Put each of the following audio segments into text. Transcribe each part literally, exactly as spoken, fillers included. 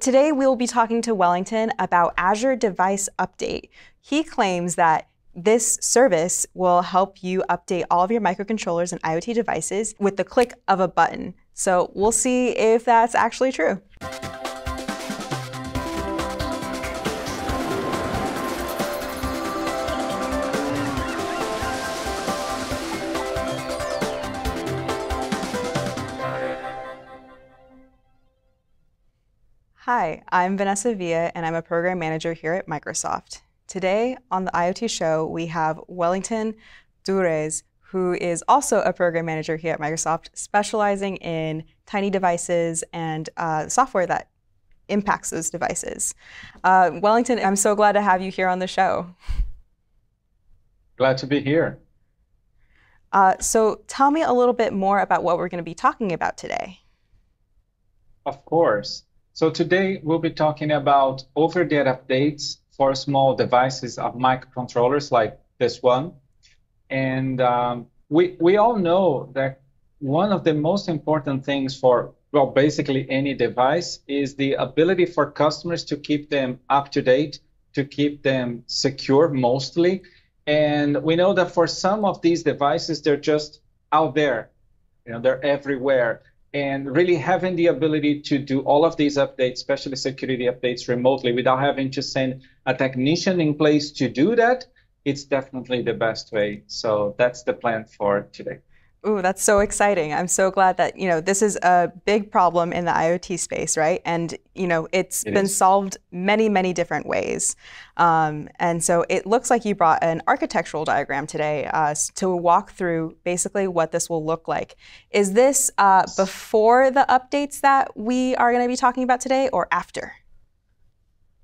Today, we'll be talking to Wellington about Azure Device Update. He claims that this service will help you update all of your microcontrollers and IoT devices with the click of a button. So we'll see if that's actually true. Hi, I'm Vanessa Villa, and I'm a program manager here at Microsoft. Today on the IoT show, we have Wellington Dures, who is also a program manager here at Microsoft, specializing in tiny devices and uh, software that impacts those devices. Uh, Wellington, I'm so glad to have you here on the show. Glad to be here. Uh, so tell me a little bit more about what we're going to be talking about today. Of course. So today we'll be talking about over-the-air updates for small devices of microcontrollers like this one. And um, we, we all know that one of the most important things for, well, basically any device is the ability for customers to keep them up to date, to keep them secure mostly. And we know that for some of these devices, they're just out there, you know, they're everywhere. And really having the ability to do all of these updates, especially security updates, remotely without having to send a technician in place to do that, it's definitely the best way. So that's the plan for today. Ooh, that's so exciting. I'm so glad that, you know, this is a big problem in the IoT space, right? And, you know, it's it been is. solved many, many different ways. Um, and so it looks like you brought an architectural diagram today uh, to walk through basically what this will look like. Is this uh, before the updates that we are going to be talking about today or after?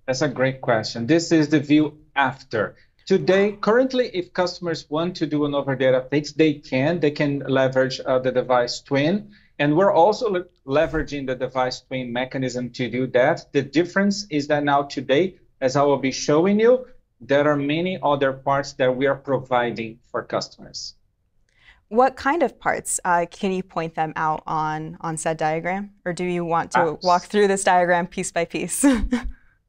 That's a great question. This is the view after. Today, currently, if customers want to do an over-the-air update, they can. They can leverage uh, the device twin. And we're also le leveraging the device twin mechanism to do that. The difference is that now today, as I will be showing you, there are many other parts that we are providing for customers. What kind of parts? Uh, can you point them out on, on said diagram? Or do you want to uh, walk through this diagram piece by piece?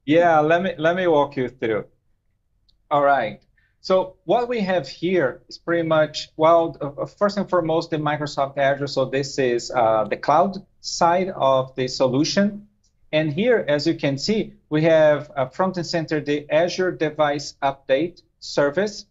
Yeah, let me, let me walk you through. All right. So what we have here is pretty much, well, uh, first and foremost, the Microsoft Azure. So this is uh, the cloud side of the solution. And here, as you can see, we have uh, front and center the Azure Device Update service.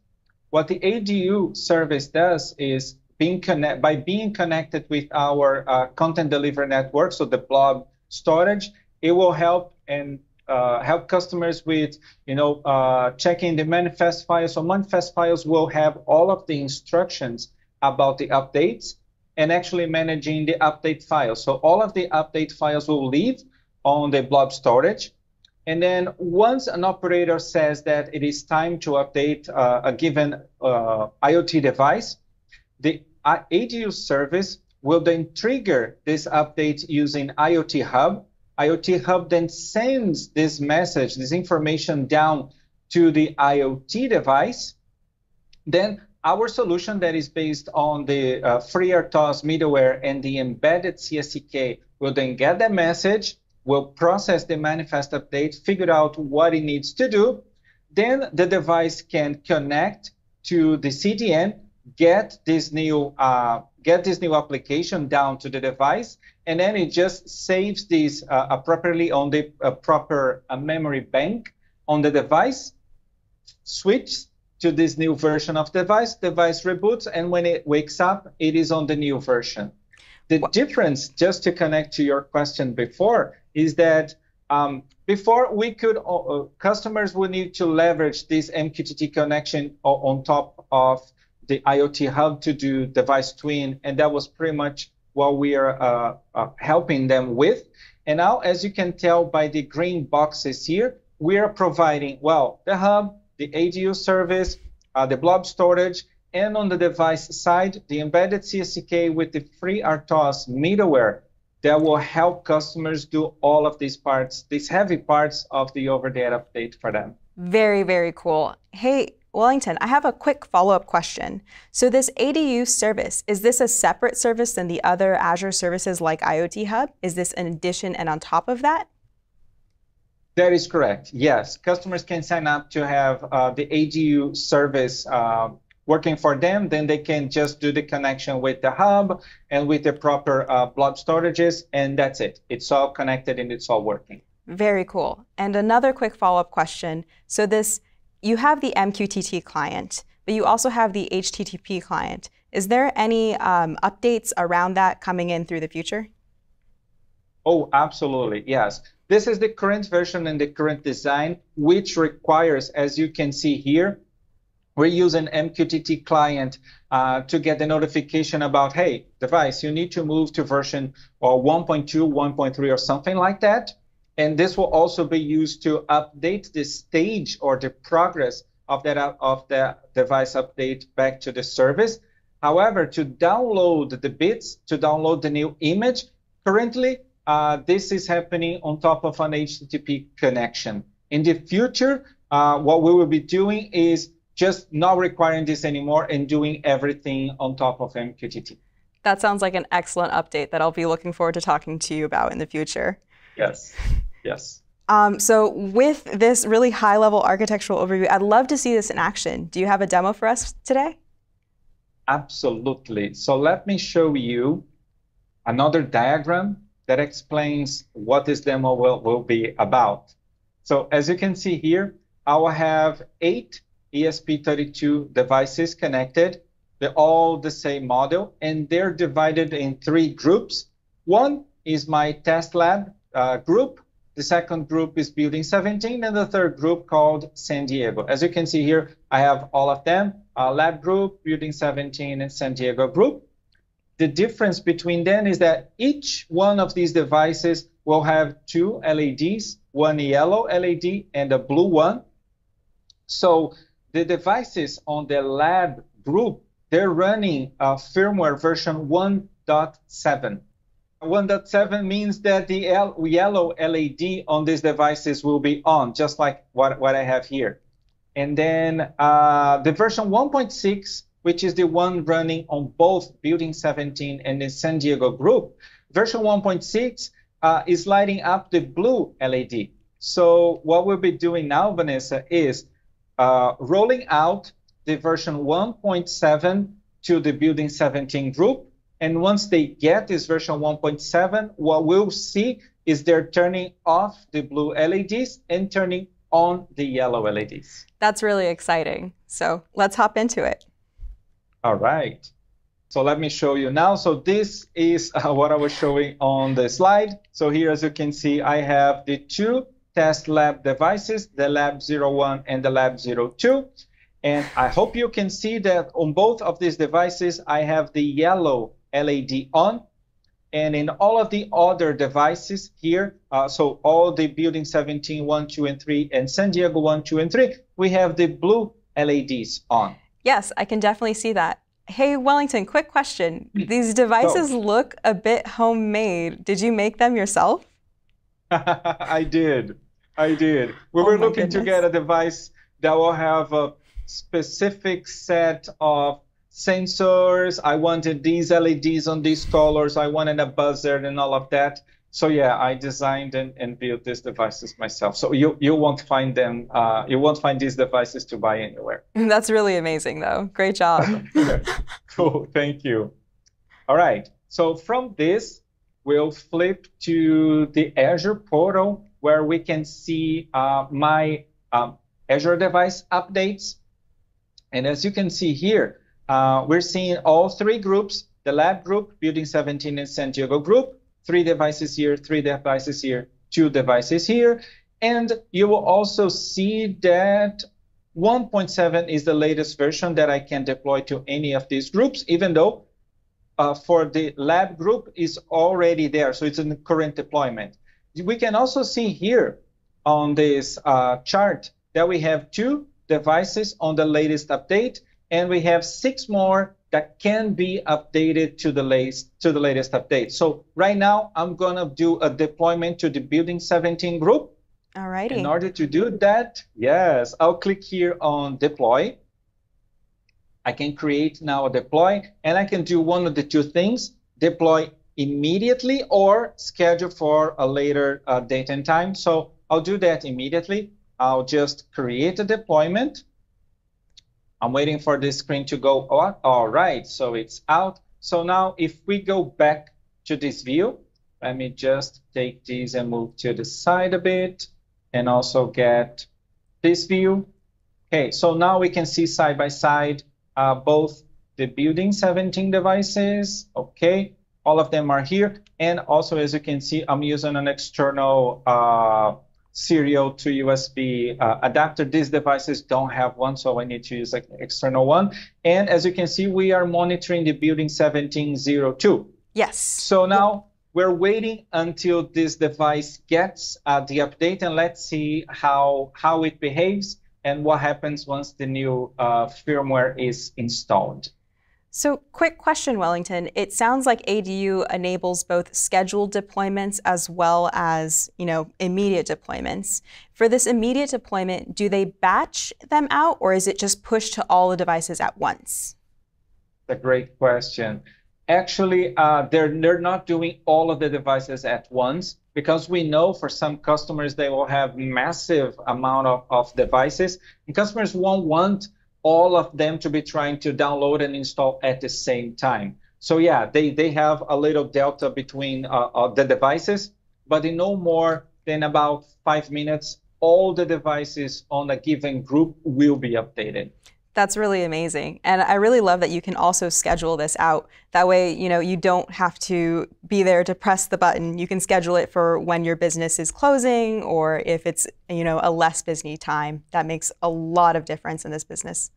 What the A D U service does is being connect by being connected with our uh, content delivery network, so the blob storage, it will help and Uh, help customers with, you know, uh, checking the manifest files. So manifest files will have all of the instructions about the updates and actually managing the update files. So all of the update files will live on the blob storage. And then once an operator says that it is time to update uh, a given uh, IoT device, the A D U service will then trigger this update using IoT Hub. IoT Hub then sends this message, this information down to the IoT device. Then our solution that is based on the uh, FreeRTOS middleware and the embedded C S C K will then get the message, will process the manifest update, figure out what it needs to do. Then the device can connect to the C D N, get this new uh, get this new application down to the device, and then it just saves these uh, appropriately on the uh, proper uh, memory bank on the device, switch to this new version of the device, device reboots, and when it wakes up, it is on the new version. The what? difference, just to connect to your question before, is that um, before we could, uh, customers would need to leverage this M Q T T connection on top of the IoT Hub to do device twin, and that was pretty much what we are uh, uh, helping them with. And now, as you can tell by the green boxes here, we are providing, well, the Hub, the A D U service, uh, the blob storage, and on the device side, the embedded C S C K with the FreeRTOS middleware that will help customers do all of these parts, these heavy parts of the over-the-air update for them. Very, very cool. Hey, Wellington, I have a quick follow-up question. So this A D U service, is this a separate service than the other Azure services like IoT Hub? Is this an addition and on top of that? That is correct, yes. Customers can sign up to have uh, the A D U service uh, working for them. Then they can just do the connection with the hub and with the proper uh, blob storages, and that's it. It's all connected and it's all working. Very cool. And another quick follow-up question. So this, you have the M Q T T client, but you also have the H T T P client. Is there any um, updates around that coming in through the future? Oh, absolutely, yes. This is the current version and the current design, which requires, as you can see here, we use an M Q T T client uh, to get the notification about, hey, device, you need to move to version or one point two, one point three, or something like that. And this will also be used to update the stage or the progress of that of the device update back to the service. However, to download the bits, to download the new image, currently, Uh, this is happening on top of an H T T P connection. In the future, uh, what we will be doing is just not requiring this anymore and doing everything on top of M Q T T. That sounds like an excellent update that I'll be looking forward to talking to you about in the future. Yes, yes. Um, so with this really high-level architectural overview, I'd love to see this in action. Do you have a demo for us today? Absolutely. So let me show you another diagram that explains what this demo will, will be about. So as you can see here, I will have eight E S P thirty-two devices connected. They're all the same model, and they're divided in three groups. One is my test lab uh, group. The second group is Building seventeen, and the third group called San Diego. As you can see here, I have all of them, uh, lab group, Building seventeen, and San Diego group. The difference between them is that each one of these devices will have two L E Ds, one yellow L E D and a blue one. So the devices on the lab group, they're running a firmware version one point seven. one point seven means that the yellow L E D on these devices will be on, just like what, what I have here. And then uh, the version one point six, which is the one running on both Building seventeen and the San Diego group, version one point six uh, is lighting up the blue L E D. So what we'll be doing now, Vanessa, is uh, rolling out the version one point seven to the Building seventeen group. And once they get this version one point seven, what we'll see is they're turning off the blue L E Ds and turning on the yellow L E Ds. That's really exciting. So let's hop into it. All right, so let me show you now. So this is uh, what I was showing on the slide. So here, as you can see, I have the two test lab devices, the lab zero one and the lab zero two. And I hope you can see that on both of these devices, I have the yellow L E D on. And in all of the other devices here, uh, so all the Building seventeen, one, two, and three, and San Diego one, two, and three, we have the blue L E Ds on. Yes, I can definitely see that. Hey, Wellington, quick question. These devices so, look a bit homemade. Did you make them yourself? I did. I did. We oh were looking goodness. to get a device that will have a specific set of sensors. I wanted these L E Ds on these colors. I wanted a buzzer and all of that. So yeah, I designed and, and built these devices myself. So you you won't find them. Uh, you won't find these devices to buy anywhere. That's really amazing, though. Great job. Cool. Thank you. All right. So from this, we'll flip to the Azure portal where we can see uh, my um, Azure device updates. And as you can see here, uh, we're seeing all three groups: the lab group, Building seventeen, and San Diego group. Three devices here, three devices here, two devices here. And you will also see that one point seven is the latest version that I can deploy to any of these groups, even though uh, for the lab group is already there. So it's in the current deployment. We can also see here on this uh, chart that we have two devices on the latest update, and we have six more that can be updated to the latest to the latest update. So right now, I'm gonna do a deployment to the Building seventeen group. All right. In order to do that, yes, I'll click here on deploy. I can create now a deploy, and I can do one of the two things: deploy immediately or schedule for a later uh, date and time. So I'll do that immediately. I'll just create a deployment. I'm waiting for this screen to go on. All right, so it's out. So now if we go back to this view, let me just take these and move to the side a bit and also get this view. Okay, so now we can see side by side uh, both the building seventeen devices. Okay, all of them are here. And also, as you can see, I'm using an external uh, serial to U S B uh, adapter. These devices don't have one, so I need to use an external one. And as you can see, we are monitoring the building seventeen oh two. Yes. So now we're waiting until this device gets uh, the update, and let's see how, how it behaves and what happens once the new uh, firmware is installed. So quick question, Wellington. It sounds like A D U enables both scheduled deployments as well as, you know, immediate deployments. For this immediate deployment, do they batch them out, or is it just pushed to all the devices at once? That's a great question. Actually, uh, they're, they're not doing all of the devices at once, because we know for some customers they will have massive amount of, of devices, and customers won't want all of them to be trying to download and install at the same time. So yeah, they, they have a little delta between uh, uh, the devices, but in no more than about five minutes, all the devices on a given group will be updated. That's really amazing. And I really love that you can also schedule this out. That way, you know, you don't have to be there to press the button. You can schedule it for when your business is closing or if it's, you know, a less busy time. That makes a lot of difference in this business.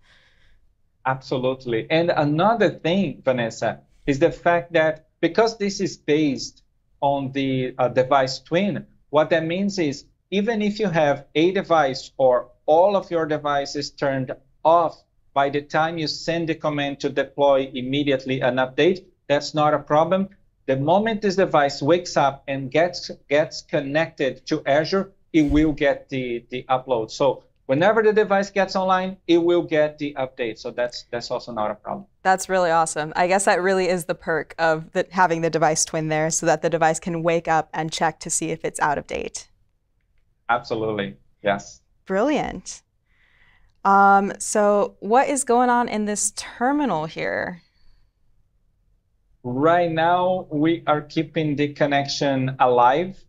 Absolutely. And another thing, Vanessa, is the fact that because this is based on the uh, device twin, what that means is even if you have a device or all of your devices turned off, by the time you send the command to deploy immediately an update, that's not a problem. The moment this device wakes up and gets gets connected to Azure, it will get the, the upload. So whenever the device gets online, it will get the update. So that's that's also not a problem. That's really awesome. I guess that really is the perk of the, having the device twin there, so that the device can wake up and check to see if it's out of date. Absolutely, yes. Brilliant. Um, so what is going on in this terminal here? Right now, we are keeping the connection alive.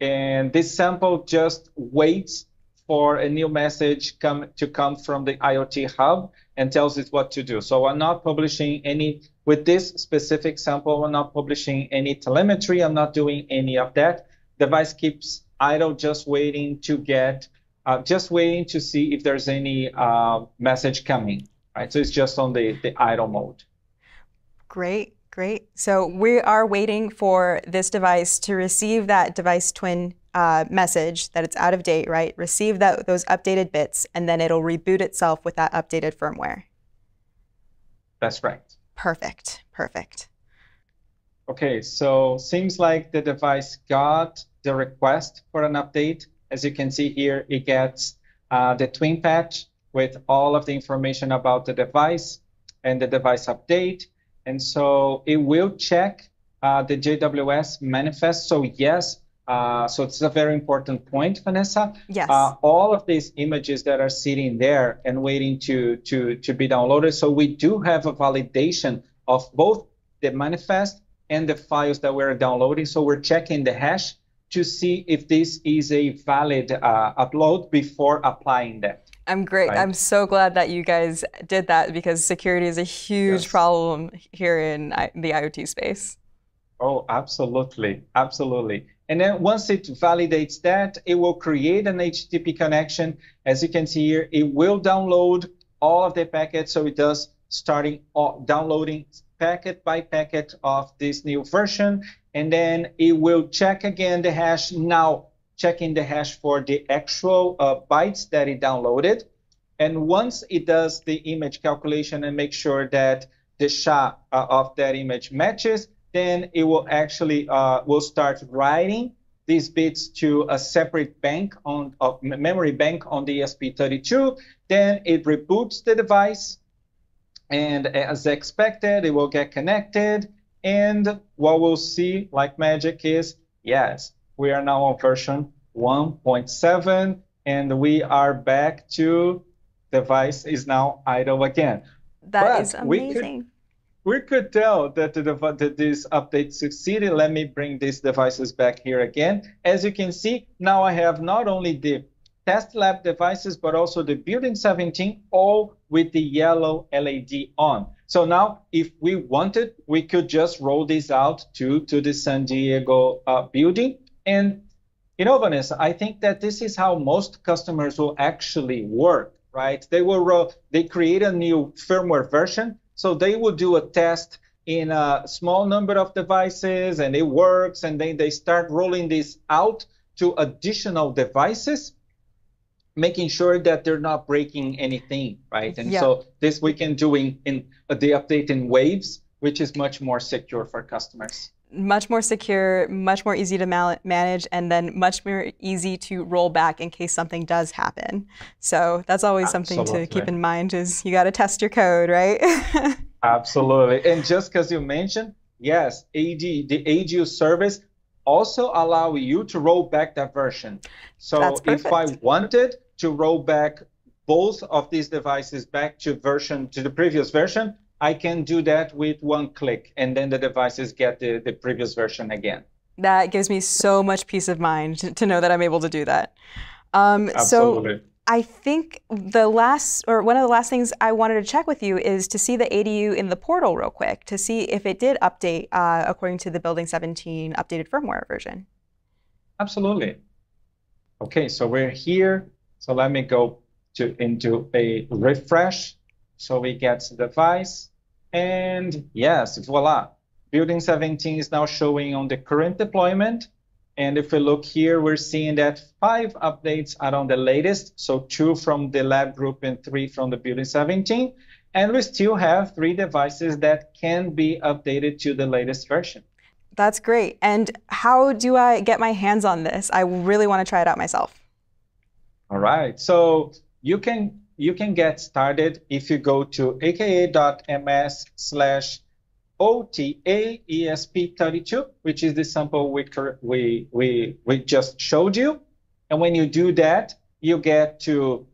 And this sample just waits for a new message come, to come from the IoT Hub and tells it what to do. So I'm not publishing any, with this specific sample, I'm not publishing any telemetry. I'm not doing any of that. Device keeps idle, just waiting to get Uh, just waiting to see if there's any uh, message coming, right? So it's just on the, the idle mode. Great, great. So we are waiting for this device to receive that device twin uh, message that it's out of date, right? Receive that those updated bits, and then it'll reboot itself with that updated firmware. That's right. Perfect, perfect. Okay, so seems like the device got the request for an update. As you can see here, it gets uh, the twin patch with all of the information about the device and the device update. And so it will check uh, the J W S manifest. So yes, uh, so it's a very important point, Vanessa. Yes. Uh, all of these images that are sitting there and waiting to, to, to be downloaded. So we do have a validation of both the manifest and the files that we're downloading. So we're checking the hash to see if this is a valid uh, upload before applying that. I'm great. Right? I'm so glad that you guys did that, because security is a huge yes. problem here in I the IoT space. Oh, absolutely. Absolutely. And then once it validates that, it will create an H T T P connection. As you can see here, it will download all of the packets. So it does starting downloading packet by packet of this new version. And then it will check again the hash, now checking the hash for the actual uh, bytes that it downloaded. And once it does the image calculation and make sure that the S H A uh, of that image matches, then it will actually uh, will start writing these bits to a separate bank on uh, memory bank on the E S P thirty-two. Then it reboots the device, and as expected, it will get connected. And what we'll see, like magic, is yes, we are now on version one point seven, and we are back to device is now idle again. That but is amazing. We could, we could tell that, the, that this update succeeded. Let me bring these devices back here again. As you can see, now I have not only the test lab devices, but also the building seventeen, all with the yellow L E D on. So now, if we wanted, we could just roll this out to, to the San Diego uh, building. And, you know, Vanessa, I think that this is how most customers will actually work, right? They will roll, they create a new firmware version. So they will do a test in a small number of devices, and it works. And then they start rolling this out to additional devices, making sure that they're not breaking anything, right? And yeah. so this we can do in, in the update in waves, which is much more secure for customers. Much more secure, much more easy to manage, and then much more easy to roll back in case something does happen. So that's always Absolutely. Something to keep in mind is you got to test your code, right? Absolutely. And just because you mentioned, yes, A D, the A G U service also allow you to roll back that version. So if I wanted to roll back both of these devices back to version to the previous version, I can do that with one click, and then the devices get the, the previous version again. That gives me so much peace of mind to know that I'm able to do that. Um, Absolutely. So I think the last, or one of the last things I wanted to check with you is to see the A D U in the portal real quick, to see if it did update uh, according to the Building seventeen updated firmware version. Absolutely. OK, so we're here. So let me go to into a refresh. So we get the device. And yes, voila. Building seventeen is now showing on the current deployment. And if we look here, we're seeing that five updates are on the latest. So two from the lab group and three from the building seventeen. And we still have three devices that can be updated to the latest version. That's great. And how do I get my hands on this? I really want to try it out myself. All right. So you can, you can get started if you go to A K A dot M S slash O T A E S P thirty-two, which is the sample we, we, we, we just showed you. And when you do that, you get to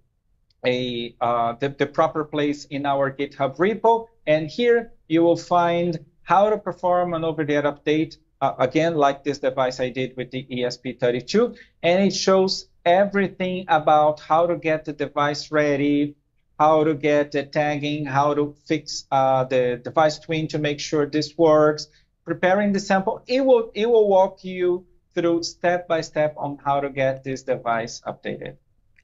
a, uh, the, the proper place in our GitHub repo. And here you will find how to perform an over-the-air update, uh, again, like this device I did with the E S P thirty-two. And it shows everything about how to get the device ready, how to get the tagging, how to fix uh, the device twin to make sure this works, preparing the sample. It will, it will walk you through step by step on how to get this device updated.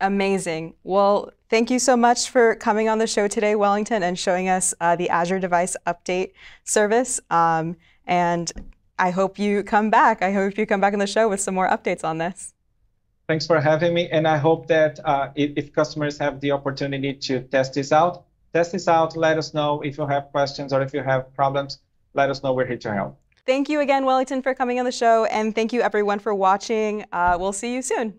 Amazing. Well, thank you so much for coming on the show today, Wellington, and showing us uh, the Azure Device Update service. Um, and I hope you come back. I hope you come back on the show with some more updates on this. Thanks for having me, and I hope that uh, if, if customers have the opportunity to test this out, test this out, let us know if you have questions or if you have problems, let us know, we're here to help. Thank you again, Wellington, for coming on the show, and thank you everyone for watching. Uh, we'll see you soon.